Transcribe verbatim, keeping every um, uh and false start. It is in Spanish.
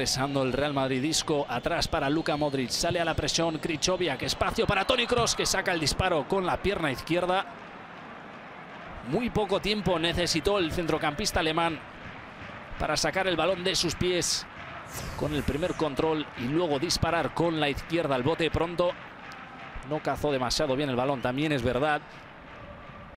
Presando el Real Madrid, disco atrás para Luka Modric. Sale a la presión Krichovia, que espacio para Toni Kroos, que saca el disparo con la pierna izquierda. Muy poco tiempo necesitó el centrocampista alemán para sacar el balón de sus pies con el primer control y luego disparar con la izquierda al bote pronto. No cazó demasiado bien el balón, también es verdad.